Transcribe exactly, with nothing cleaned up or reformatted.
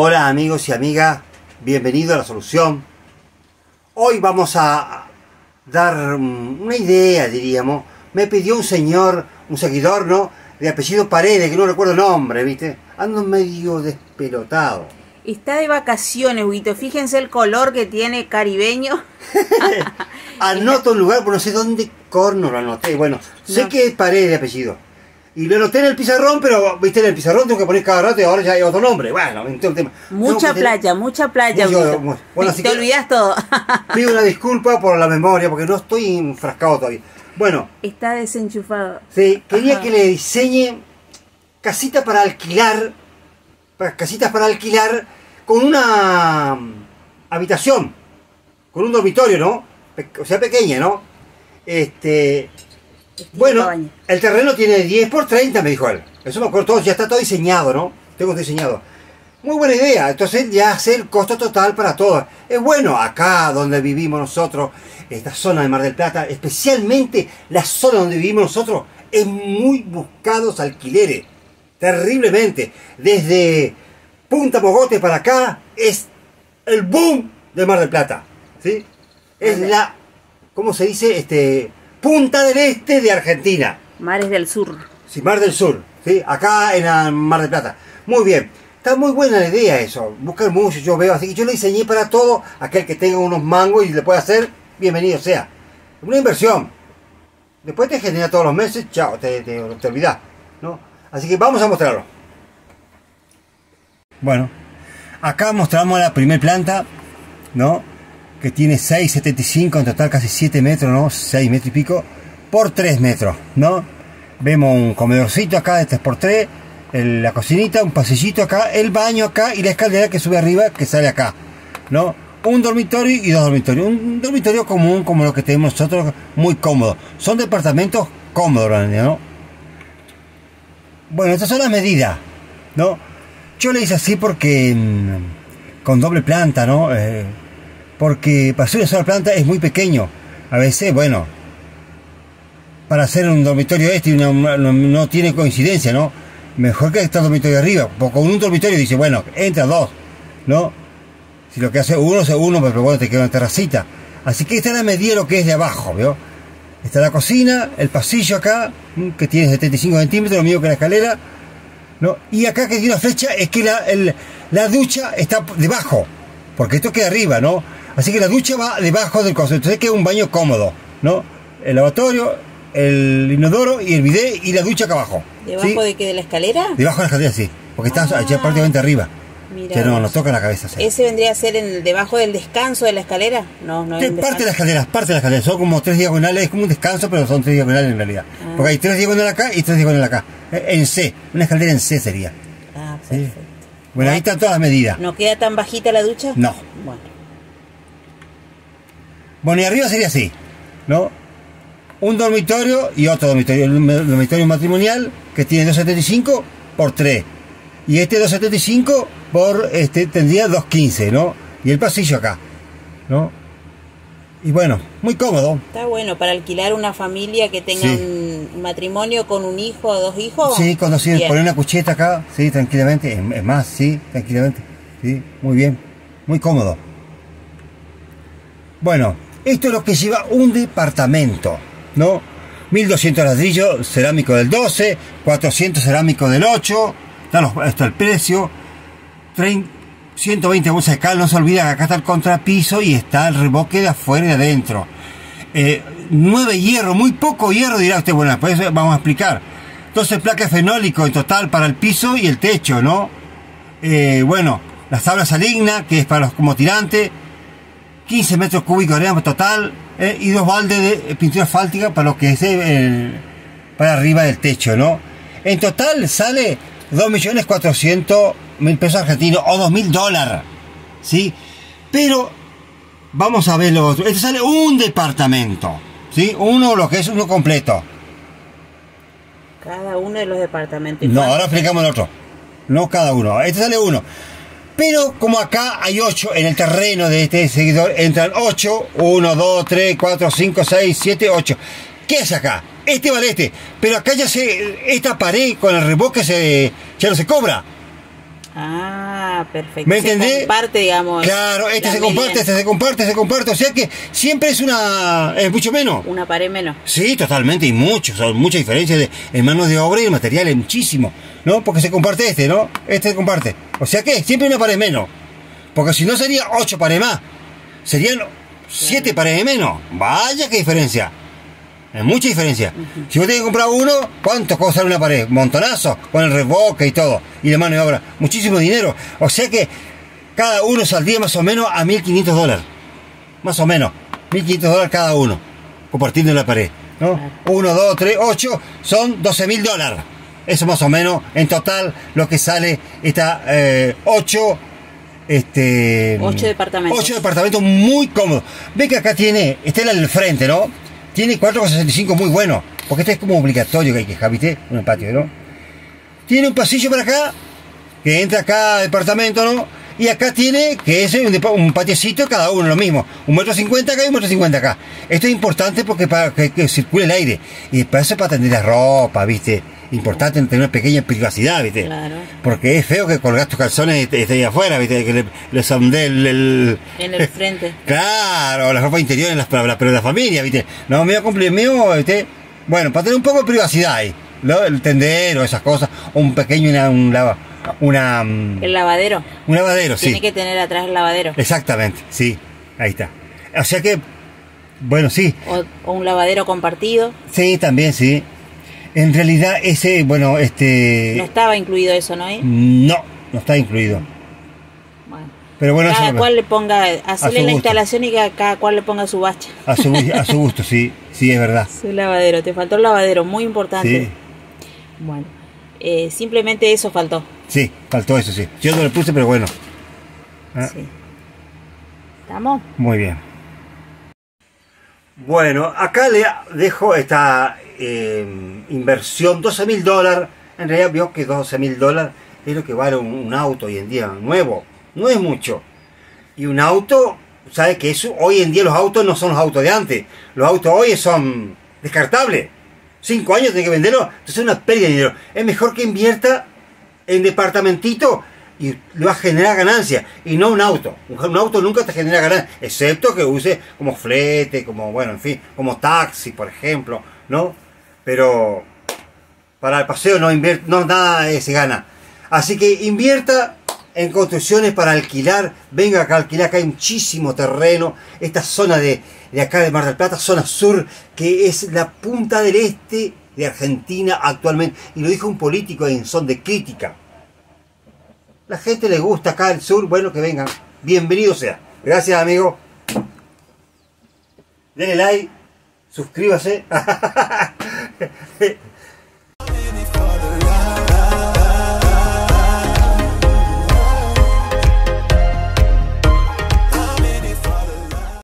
Hola amigos y amigas, bienvenidos a La Solución. Hoy vamos a dar una idea, diríamos. Me pidió un señor, un seguidor, ¿no? De apellido Paredes, que no recuerdo el nombre, ¿viste? Ando medio despelotado. Está de vacaciones, Huguito. Fíjense el color que tiene, caribeño. Anoto un lugar, pero no sé dónde corno lo anoté. Bueno, sé no. Que es Paredes de apellido. Y lo noté en el pizarrón, pero viste, en el pizarrón tengo que poner cada rato y ahora ya hay otro nombre. Bueno, todo el tema. Mucha playa, mucha playa. Mucho, bueno, bueno, así te olvidás todo. Pido una disculpa por la memoria, porque no estoy enfrascado todavía. Bueno. Está desenchufado. Sí, quería Ajá. que le diseñe casitas para alquilar, casitas para alquilar con una habitación, con un dormitorio, ¿no? O sea, pequeña, ¿no? Este... Bueno, cabaña. El terreno tiene diez por treinta, me dijo él. Eso me acuerdo todo, ya está todo diseñado, ¿no? Tengo diseñado. Muy buena idea. Entonces ya hace el costo total para todos. Es bueno, acá donde vivimos nosotros, esta zona de Mar del Plata, especialmente la zona donde vivimos nosotros, es muy buscados alquileres. Terriblemente. Desde Punta Bogote para acá es el boom de Mar del Plata. ¿Sí? Es vale. la... ¿Cómo se dice? Este... Punta del Este de Argentina. Mares del Sur. Sí, Mar del Sur. ¿Sí? Acá en la Mar del Plata. Muy bien. Está muy buena la idea eso. Buscar mucho, yo veo. Así que yo lo diseñé para todo. Aquel que tenga unos mangos y le pueda hacer, bienvenido sea. Una inversión. Después te genera todos los meses, chao, te, te, te olvidás, ¿no? Así que vamos a mostrarlo. Bueno. Acá mostramos la primer planta, ¿no? Que tiene seis setenta y cinco, en total casi siete metros, ¿no? seis metros y pico, por tres metros, ¿no? Vemos un comedorcito acá de tres por tres, el, la cocinita, un pasillito acá, el baño acá y la escalera que sube arriba, que sale acá, ¿no? Un dormitorio y dos dormitorios, un dormitorio común como lo que tenemos nosotros, muy cómodo. Son departamentos cómodos, ¿no? Bueno, estas son las medidas, ¿no? Yo le hice así porque, mmm, con doble planta, ¿no? Eh, Porque para hacer una sola planta es muy pequeño. A veces, bueno, para hacer un dormitorio este no, no, no tiene coincidencia, ¿no? Mejor que estar dormitorio arriba. Porque con un dormitorio dice, bueno, entra dos, ¿no? Si lo que hace uno es uno, pero bueno, te queda una terracita. Así que esta es la medida de lo que es de abajo, ¿veo? Está la cocina, el pasillo acá, que tiene setenta y cinco centímetros, lo mismo que la escalera, ¿no? Y acá que tiene una flecha es que la, el, la ducha está debajo. Porque esto queda arriba, ¿no? Así que la ducha va debajo del coso, entonces queda un baño cómodo, ¿no? El lavatorio, el inodoro y el bidet y la ducha acá abajo. ¿Debajo ¿sí? de qué? ¿De la escalera? Debajo de la escalera, sí, porque ah, está allá prácticamente arriba. Mirá, ya no nos toca la cabeza. ¿Sí? ¿Ese vendría a ser el, debajo del descanso de la escalera? No, no es parte de la escalera, parte de la escalera, son como tres diagonales, es como un descanso, pero son tres diagonales en realidad. Ah. Porque hay tres diagonales acá y tres diagonales acá, en C, una escalera en C sería. Ah, perfecto. ¿Sí? Bueno, ah, ahí están todas las medidas. ¿No queda tan bajita la ducha? No. Bueno. Bueno, y arriba sería así, ¿no? Un dormitorio y otro dormitorio. El dormitorio matrimonial que tiene dos setenta y cinco por tres. Y este dos setenta y cinco por este tendría dos quince, ¿no? Y el pasillo acá, ¿no? Y bueno, muy cómodo. Está bueno para alquilar una familia que tenga sí. un matrimonio con un hijo o dos hijos. Sí, cuando sí, poner una cucheta acá, sí, tranquilamente. Es más, sí, tranquilamente. Sí, muy bien, muy cómodo. Bueno, esto es lo que lleva un departamento, ¿no? mil doscientos ladrillos, cerámico del doce, cuatrocientos cerámico del ocho, está el precio, ciento veinte bolsas de cal, no se olviden, acá está el contrapiso y está el reboque de afuera y de adentro. Eh, nueve hierro, muy poco hierro, dirá usted, bueno, después vamos a explicar. doce placas fenólico en total para el piso y el techo, ¿no? Eh, bueno, las tablas aligna, que es para los como tirantes, quince metros cúbicos de arena total, eh, y dos baldes de pintura asfáltica para lo que es el, para arriba del techo, ¿no? En total sale dos millones cuatrocientos mil pesos argentinos o dos mil dólares, ¿sí? Pero vamos a ver lo otro. Este sale un departamento, ¿sí? Uno, lo que es uno completo. Cada uno de los departamentos. No, ahora explicamos el otro. No cada uno. Este sale uno. Pero como acá hay ocho en el terreno de este seguidor, entran ocho, uno, dos, tres, cuatro, cinco, seis, siete, ocho. ¿Qué es acá? Este vale este. Pero acá ya se, esta pared con el reboque se, ya no se cobra. Ah, perfecto. ¿Me entendés? Se comparte, digamos. Claro, este se comparte, mediana. este se comparte, se comparte. O sea que siempre es una... es mucho menos. Una pared menos. Sí, totalmente. Y mucho. Son muchas diferencias de, en manos de obra y en materiales, muchísimo. ¿No? Porque se comparte este, ¿no? Este se comparte. O sea que siempre una pared menos. Porque si no sería ocho paredes más. Serían siete paredes menos. Vaya, qué diferencia. Es mucha diferencia. Uh-huh. Si vos tenés que comprar uno, ¿cuánto costará una pared? Montonazo, con el revoque y todo. Y la mano de obra. Muchísimo dinero. O sea que cada uno saldría más o menos a mil quinientos dólares. Más o menos. mil quinientos dólares cada uno. Compartiendo la pared. ¿No? uno, dos, tres, ocho. Son doce mil dólares. Eso más o menos. En total, lo que sale está eh, ocho. Este, ocho departamentos. Ocho departamentos muy cómodos. Ve que acá tiene, está en el frente, ¿no? Tiene cuatro coma sesenta y cinco muy bueno, porque este es como obligatorio que hay que habite en el patio, ¿no? Tiene un pasillo para acá, que entra acá departamento, ¿no? Y acá tiene, que es un, un patiecito, cada uno lo mismo. Un metro cincuenta acá y un metro cincuenta acá. Esto es importante porque para que, que circule el aire. Y para eso, para tender la ropa, ¿viste? Importante tener una pequeña privacidad, ¿viste? Claro. Porque es feo que colgas tus calzones y estés ahí afuera, ¿viste? Que le, le sonde el, el... en el frente. Claro, la ropa interior en las, la, la, pero la familia, ¿viste? No, medio complemento, ¿viste? Bueno, para tener un poco de privacidad ahí, ¿no? El tendero, esas cosas, o un pequeño, una, un lava, una... el lavadero. Un lavadero, sí. Tiene que tener atrás el lavadero. Exactamente, sí, ahí está. O sea que, bueno, sí. O, o un lavadero compartido. Sí, también, sí. En realidad ese, bueno, este... no estaba incluido eso, ¿no? ¿Eh? No, no está incluido. Bueno. Pero bueno, cada cual le ponga, hacerle la instalación y que cada cual le ponga su bacha. A su, a su gusto, sí, sí, es verdad. Su lavadero, te faltó el lavadero, muy importante. Sí. Bueno, eh, simplemente eso faltó. Sí, faltó eso, sí. Yo no lo puse, pero bueno. Ah. Sí. ¿Estamos? Muy bien. Bueno, acá le dejo esta... Eh, inversión, doce mil dólares. En realidad vio que doce mil dólares es lo que vale un, un auto hoy en día nuevo, no es mucho. Y un auto, sabe que eso, hoy en día los autos no son los autos de antes. Los autos hoy son descartables, cinco años tiene que venderlo, entonces es una pérdida de dinero. Es mejor que invierta en departamentito y le va a generar ganancia, y no un auto. Un auto nunca te genera ganancia, excepto que use como flete, como, bueno, en fin, como taxi, por ejemplo, ¿no? Pero para el paseo no, no nada eh, se gana. Así que invierta en construcciones para alquilar. Venga acá a alquilar, acá hay muchísimo terreno. Esta zona de, de acá de Mar del Plata, zona sur, que es la punta del este de Argentina actualmente. Y lo dijo un político en son de crítica. La gente le gusta acá el sur, bueno, que vengan. Bienvenido sea. Gracias, amigo. Denle like, suscríbase.